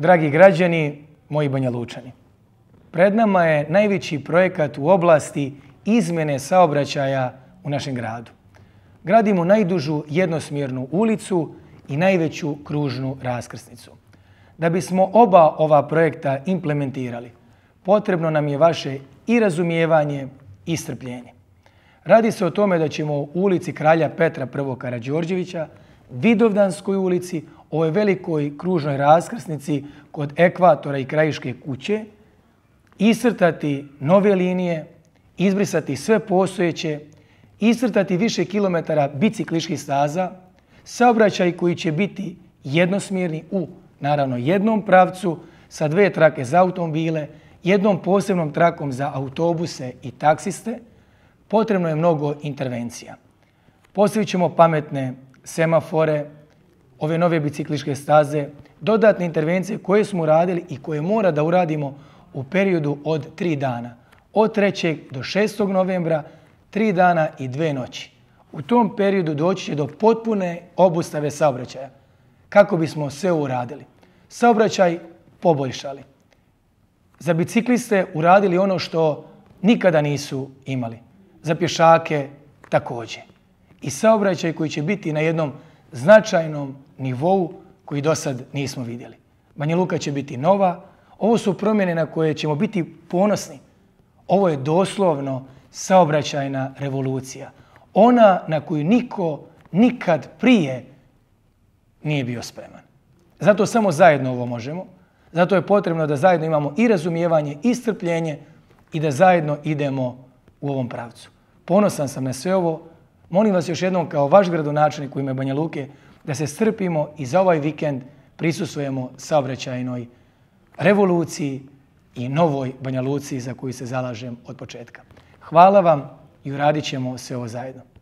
Dragi građani, moji Banja Lučani, pred nama je najveći projekat u oblasti izmjene saobraćaja u našem gradu. Gradimo najdužu jednosmjernu ulicu i najveću kružnu raskrsnicu. Da bismo oba ova projekta implementirali, potrebno nam je vaše i razumijevanje i strpljenje. Radi se o tome da ćemo u ulici Kralja Petra I. Karađorđevića, Vidovdanskoj ulici, ovoj velikoj kružnoj raskrsnici kod ekvatora i krajiške kuće, iscrtati nove linije, izbrisati sve postojeće, iscrtati više kilometara bicikliških staza, saobraćaj koji će biti jednosmjerni u, naravno, jednom pravcu sa dve trake za automobile, jednom posebnom trakom za autobuse i taksiste. Potrebno je mnogo intervencija. Postavit ćemo pametne semafore, ove nove bicikliške staze, dodatne intervencije koje smo uradili i koje mora da uradimo u periodu od 3 dana. Od 3. do 6. novembra, 3 dana i 2 noći. U tom periodu doći će do potpune obustave saobraćaja. Kako bismo sve uradili? Saobraćaj poboljšali. Za bicikliste uradili ono što nikada nisu imali. Za pješake također. I saobraćaj koji će biti na jednom značajnom nivou koji do sad nismo vidjeli. Banja Luka će biti nova. Ovo su promjene na koje ćemo biti ponosni. Ovo je doslovno saobraćajna revolucija. Ona na koju niko nikad prije nije bio spreman. Zato samo zajedno ovo možemo. Zato je potrebno da zajedno imamo i razumijevanje i strpljenje i da zajedno idemo u ovom pravcu. Ponosan sam na sve ovo. Molim vas još jednom kao vaš gradonačelnik u ime Banja Luke da se strpimo i za ovaj vikend prisustvujemo saobraćajnoj revoluciji i novoj Banja Luci za koju se zalažem od početka. Hvala vam i uradit ćemo sve ovo zajedno.